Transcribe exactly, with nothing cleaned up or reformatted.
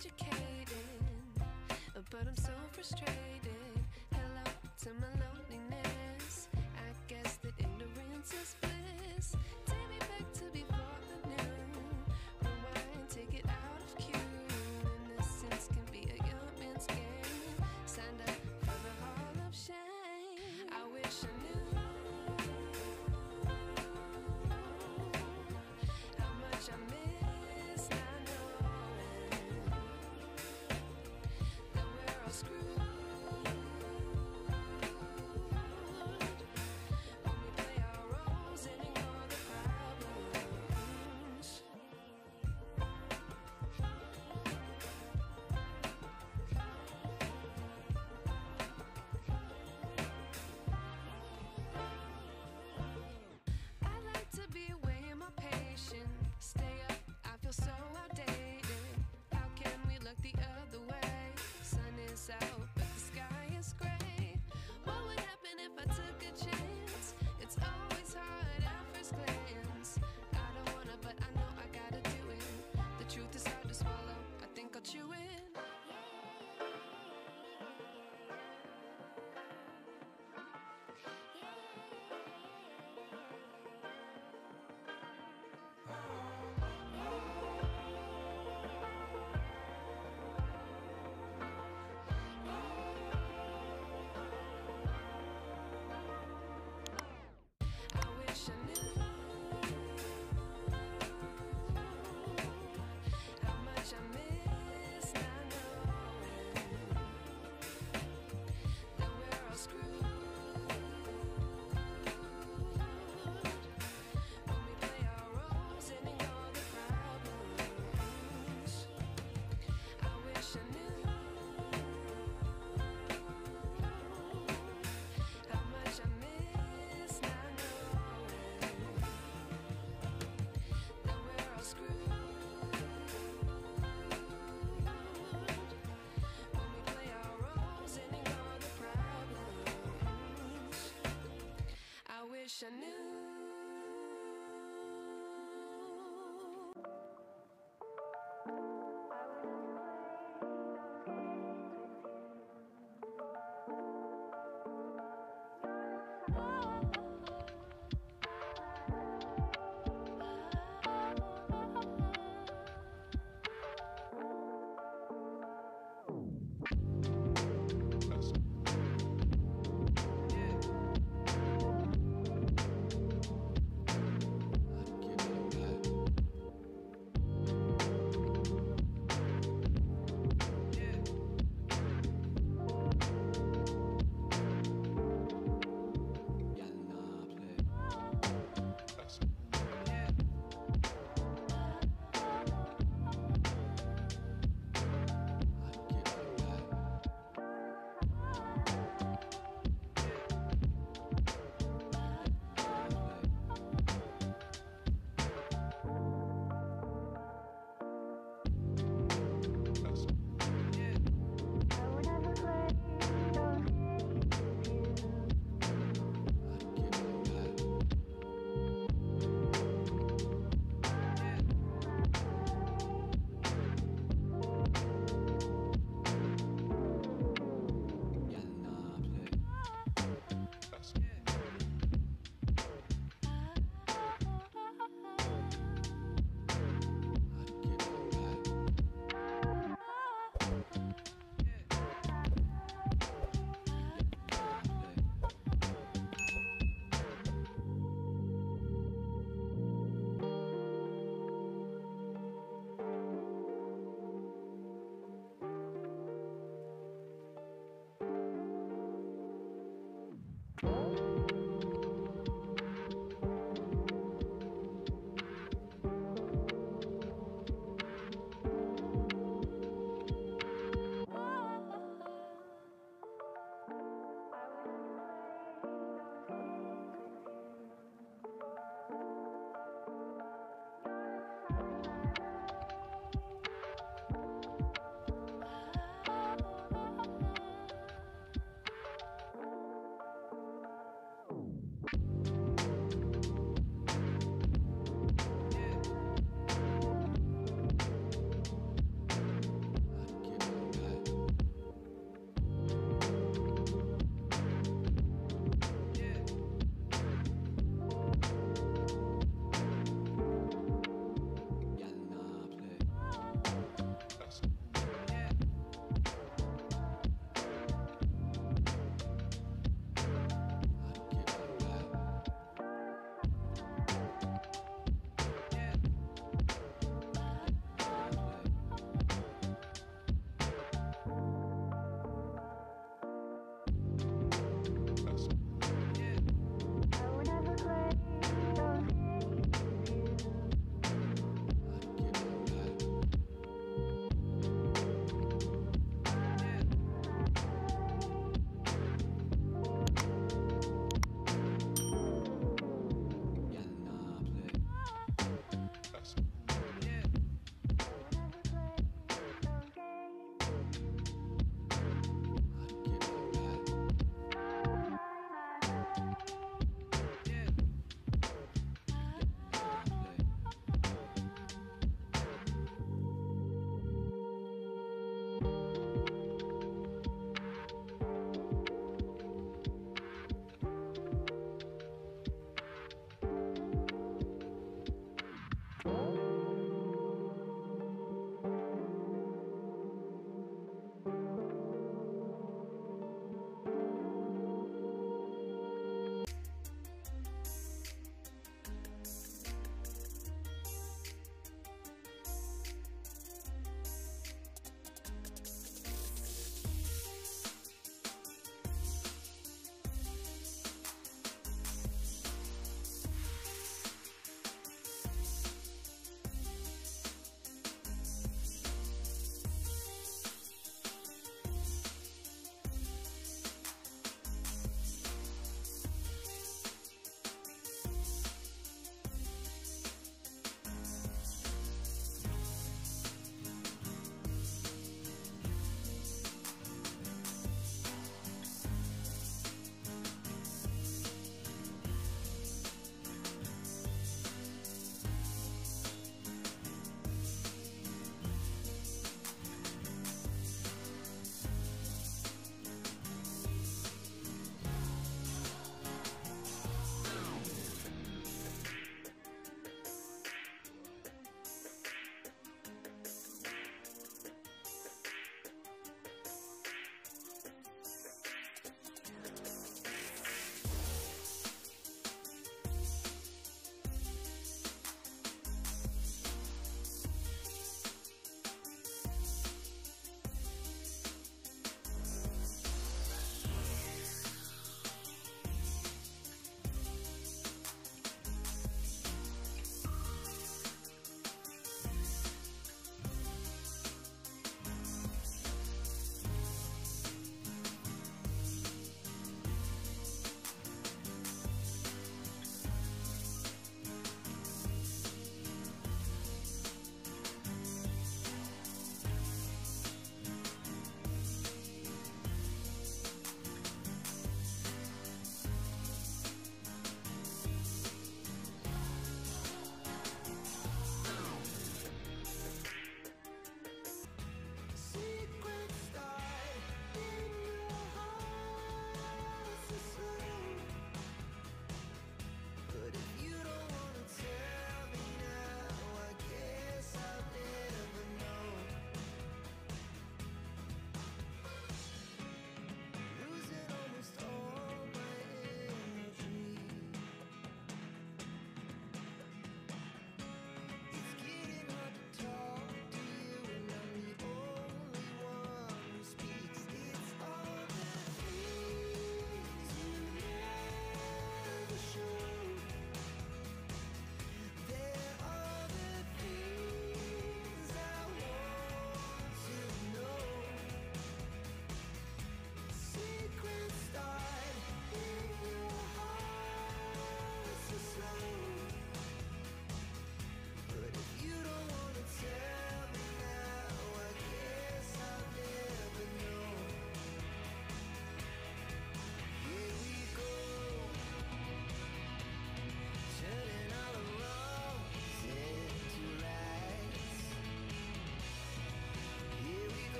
educated, but I'm so frustrated. Hello to my loneliness. I guess that ignorance is bliss. Take me back to before the noon. Rewind, take it out of cue. Innocence can be a young man's game. Signed up for the Hall of Shame. I wish I knew how much I missed. So outdated, how can we look the other way? Sun is out, but the sky is gray. What would happen if I took a chance? It's always hard at first glance. I don't wanna, but I know I gotta do it. The truth is hard to swallow, I think I'll chew it. I wish I knew. Oh.